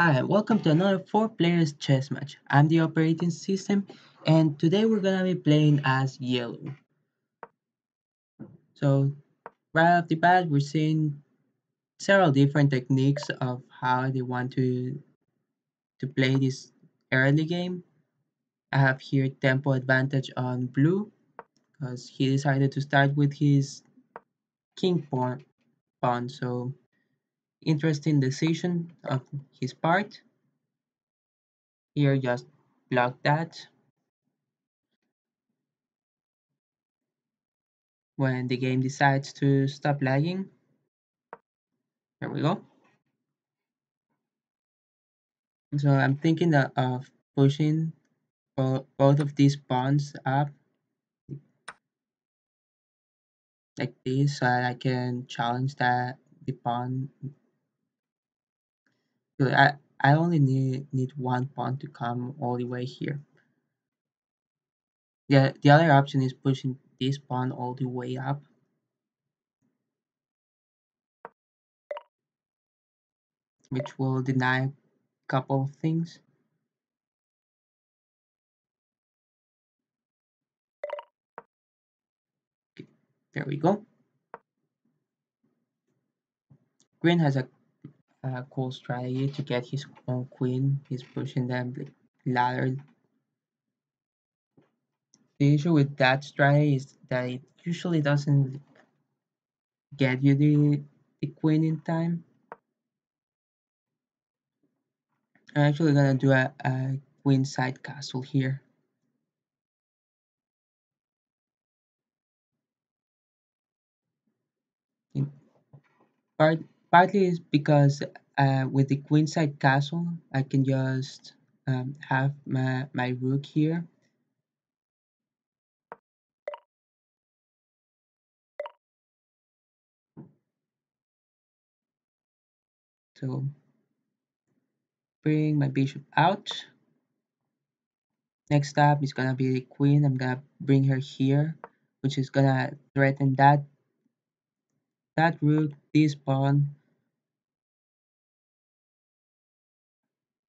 Hi, and welcome to another 4-player chess match. I'm the operating system, and today we're gonna be playing as yellow. So, right off the bat, we're seeing several different techniques of how they want to play this early game. I have here tempo advantage on blue, because he decided to start with his king pawn, so interesting decision of his part. Here, just block that. When the game decides to stop lagging, there we go. So I'm thinking of pushing both of these pawns up like this, so that I can challenge that the pawn. I only need one pawn to come all the way here. The other option is pushing this pawn all the way up. Which will deny a couple of things. Okay, there we go. Green has a cool strategy to get his own queen. He's pushing them the ladder. The issue with that strategy is that it usually doesn't get you the queen in time. I'm actually gonna do a queen side castle here. Partly is because with the queenside castle, I can just have my rook here. So bring my bishop out. Next up is gonna be the queen. I'm gonna bring her here, which is gonna threaten that rook, this pawn.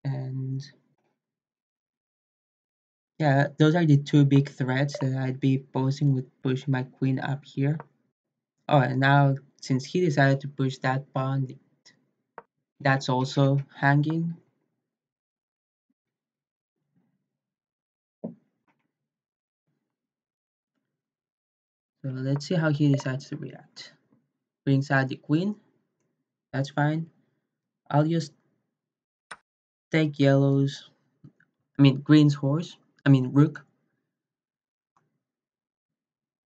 And yeah, those are the two big threats that I'd be posing with pushing my queen up here. Oh, and now since he decided to push that pawn, that's also hanging. So let's see how he decides to react. Brings out the queen. That's fine. I'll just take green's horse. Rook.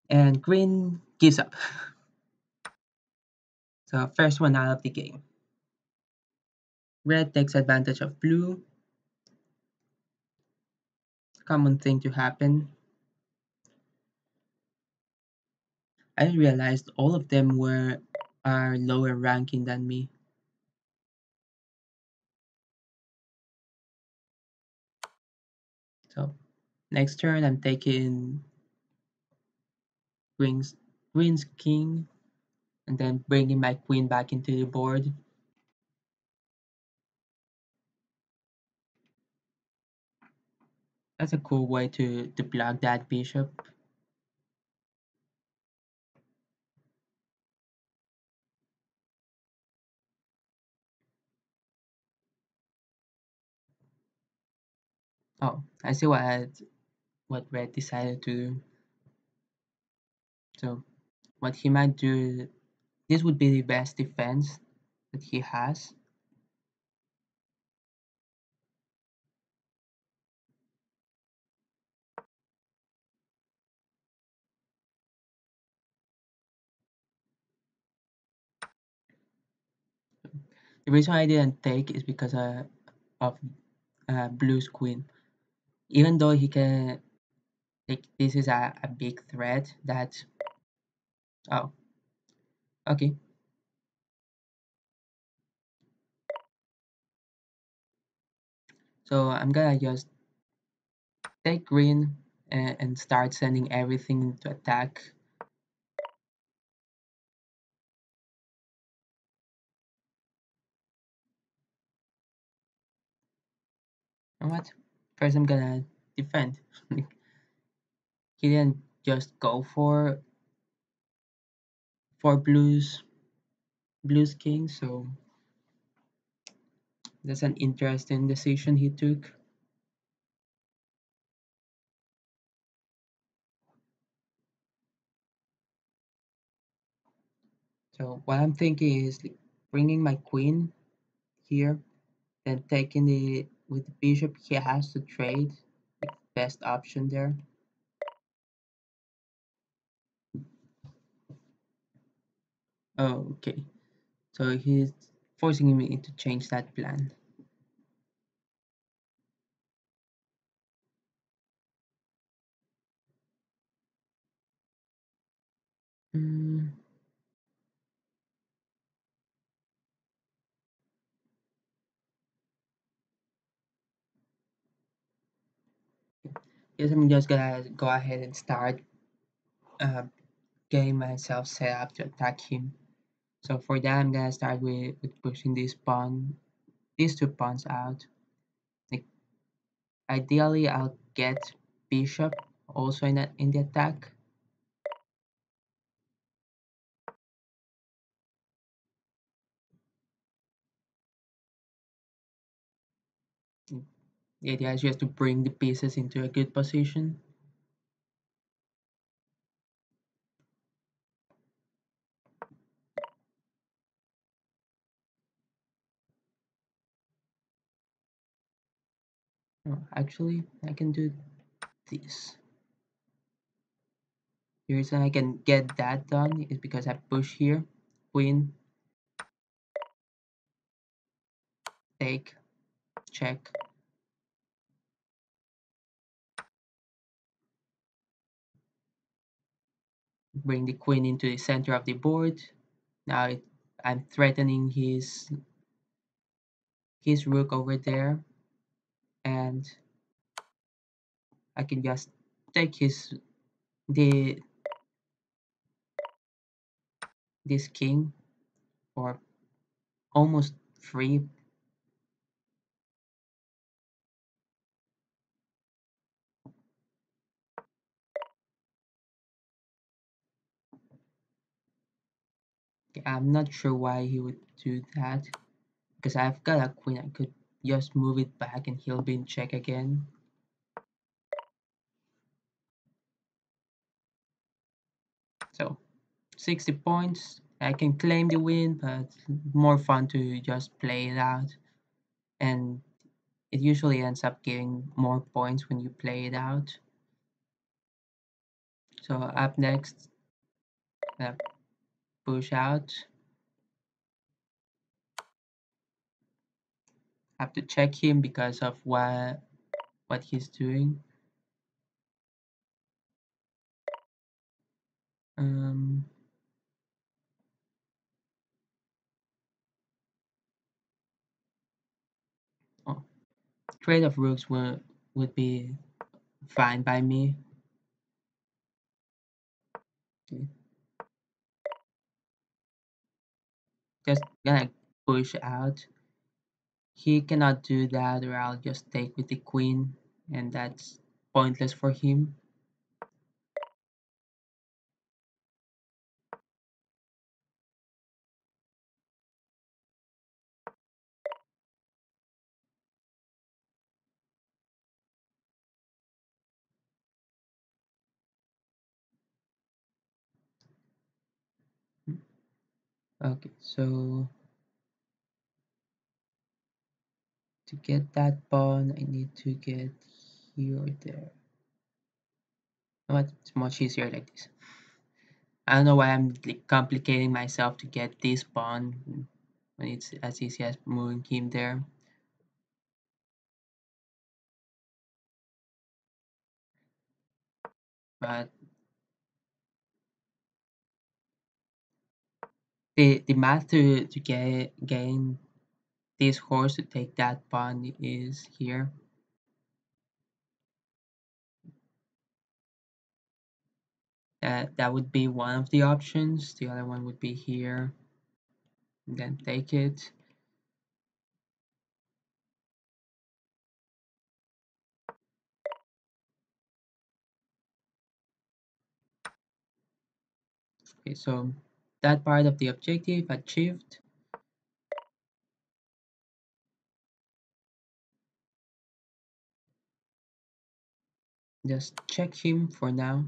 And green gives up. So first one out of the game. Red takes advantage of blue. Common thing to happen. I realized all of them are lower ranking than me. So next turn I'm taking Green's king and then bringing my queen back into the board. That's a cool way to block that bishop. Oh, I see what red decided to do. So what he might do, this would be the best defense that he has. The reason I didn't take is because of blue's queen. Even though he can, this is a big threat that, oh, okay. So I'm gonna just take green and start sending everything to attack. know what? First I'm gonna defend. He didn't just go for blue's king, so that's an interesting decision he took. So what I'm thinking is bringing my queen here, then taking the with the bishop. He has to trade, best option there. Oh, okay, so he's forcing me to change that plan. Yes, I'm just gonna go ahead and start getting myself set up to attack him. So for that, I'm gonna start with pushing this pawn, these two pawns out. Like, ideally, I'll get bishop also in the attack. The idea is just to bring the pieces into a good position. Oh, actually, I can do this. The reason I can get that done is because I push here, queen, take, check. Bring the queen into the center of the board. Now I'm threatening his rook over there, and I can just take this king for almost free. I'm not sure why he would do that, because I've got a queen. I could just move it back and he'll be in check again. So 60 points. I can claim the win, but more fun to just play it out, and it usually ends up giving more points when you play it out. So up next, push out. Have to check him because of what he's doing. Oh, trade of rooks would be fine by me. Okay. Just gonna push out. He cannot do that, or I'll just take with the queen, and that's pointless for him. Okay, so to get that pawn, I need to get here or there. But it's much easier like this. I don't know why I'm complicating myself to get this pawn when it's as easy as moving him there. But the math to gain this horse to take that pawn is here. That would be one of the options. The other one would be here, and then take it. Okay, so that part of the objective achieved. Just check him for now.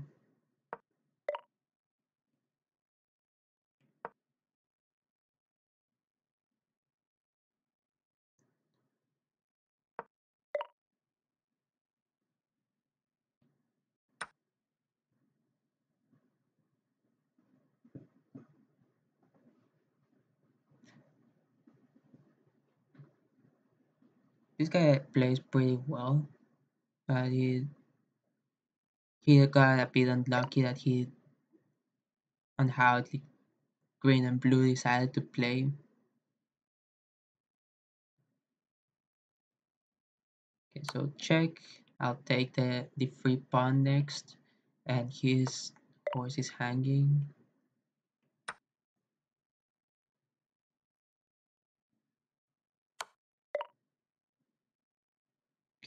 This guy plays pretty well, but he got a bit unlucky that he on how the green and blue decided to play. Okay, so check. I'll take the free pawn next, and his horse is hanging.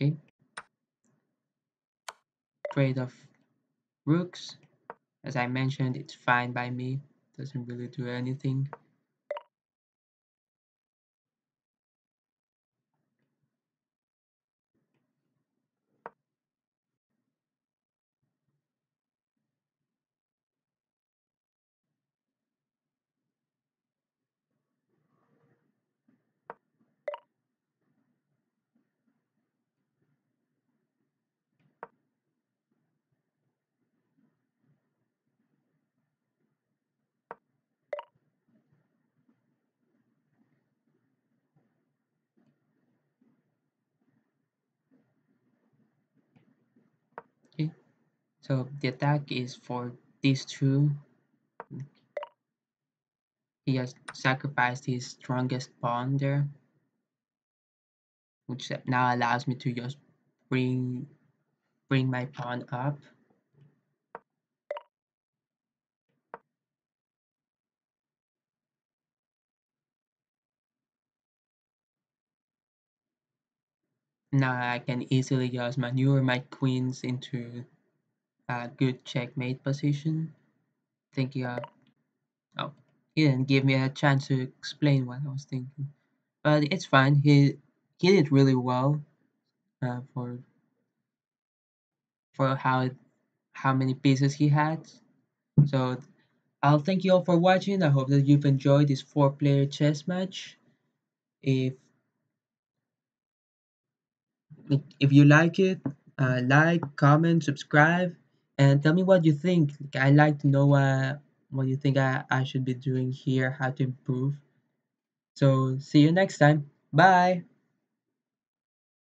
Okay. Trade of rooks. As I mentioned, it's fine by me. Doesn't really do anything. So the attack is for these two. He has sacrificed his strongest pawn there, which now allows me to just bring my pawn up. Now I can easily just maneuver my queens into a good checkmate position. Thinking of, oh, he didn't give me a chance to explain what I was thinking, but it's fine. He did really well for how many pieces he had. So I'll thank you all for watching. I hope that you've enjoyed this 4-player chess match. If you like it, like, comment, subscribe. And tell me what you think. I'd like to know what you think I should be doing here, how to improve. So see you next time. Bye.